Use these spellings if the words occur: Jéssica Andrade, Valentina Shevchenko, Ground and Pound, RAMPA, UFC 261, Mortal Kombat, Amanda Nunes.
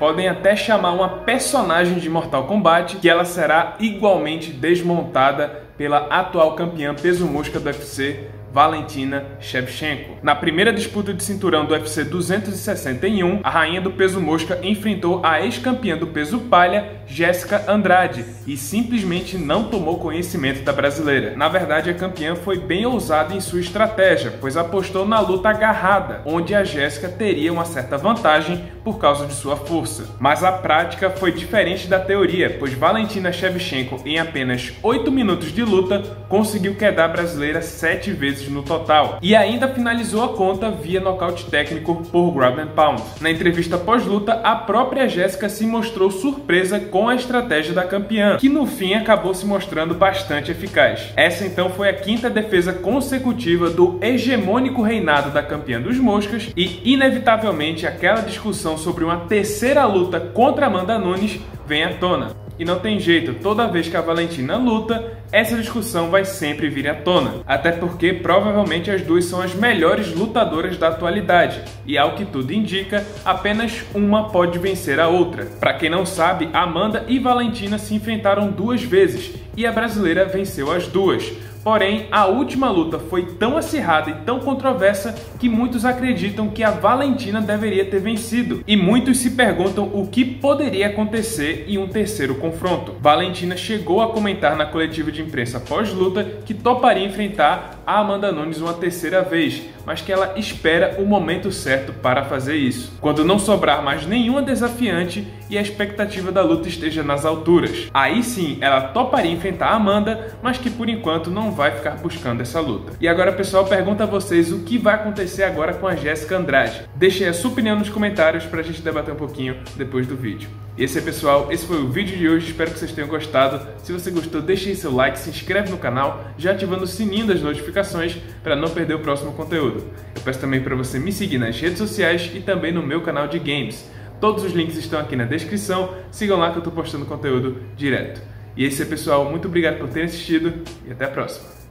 Podem até chamar uma personagem de Mortal Kombat, que ela será igualmente desmontada pela atual campeã peso-mosca do UFC, Valentina Shevchenko. Na primeira disputa de cinturão do UFC 261, a rainha do peso mosca enfrentou a ex-campeã do peso palha, Jéssica Andrade, e simplesmente não tomou conhecimento da brasileira. Na verdade, a campeã foi bem ousada em sua estratégia, pois apostou na luta agarrada, onde a Jéssica teria uma certa vantagem por causa de sua força. Mas a prática foi diferente da teoria, pois Valentina Shevchenko, em apenas 8 minutos de luta, conseguiu quedar a brasileira 7 vezes no total, e ainda finalizou a conta via nocaute técnico por Ground and Pound. Na entrevista pós-luta, a própria Jéssica se mostrou surpresa com a estratégia da campeã, que no fim acabou se mostrando bastante eficaz. Essa então foi a 5ª defesa consecutiva do hegemônico reinado da campeã dos moscas, e inevitavelmente aquela discussão sobre uma terceira luta contra Amanda Nunes vem à tona. E não tem jeito, toda vez que a Valentina luta, essa discussão vai sempre vir à tona. Até porque provavelmente as duas são as melhores lutadoras da atualidade. E ao que tudo indica, apenas uma pode vencer a outra. Pra quem não sabe, Amanda e Valentina se enfrentaram 2 vezes e a brasileira venceu as duas. Porém, a última luta foi tão acirrada e tão controversa que muitos acreditam que a Valentina deveria ter vencido. E muitos se perguntam o que poderia acontecer em um terceiro confronto. Valentina chegou a comentar na coletiva de imprensa pós-luta que toparia enfrentar a Amanda Nunes uma terceira vez, mas que ela espera o momento certo para fazer isso, quando não sobrar mais nenhuma desafiante e a expectativa da luta esteja nas alturas. Aí sim, ela toparia enfrentar a Amanda, mas que por enquanto não vai ficar buscando essa luta. E agora, pessoal, pergunto a vocês o que vai acontecer agora com a Jéssica Andrade. Deixem a sua opinião nos comentários pra gente debater um pouquinho depois do vídeo. E esse é, pessoal, esse foi o vídeo de hoje, espero que vocês tenham gostado. Se você gostou, deixe seu like, se inscreve no canal, já ativando o sininho das notificações para não perder o próximo conteúdo. Eu peço também para você me seguir nas redes sociais e também no meu canal de games. Todos os links estão aqui na descrição, sigam lá que eu tô postando conteúdo direto. E esse é, pessoal, muito obrigado por terem assistido e até a próxima.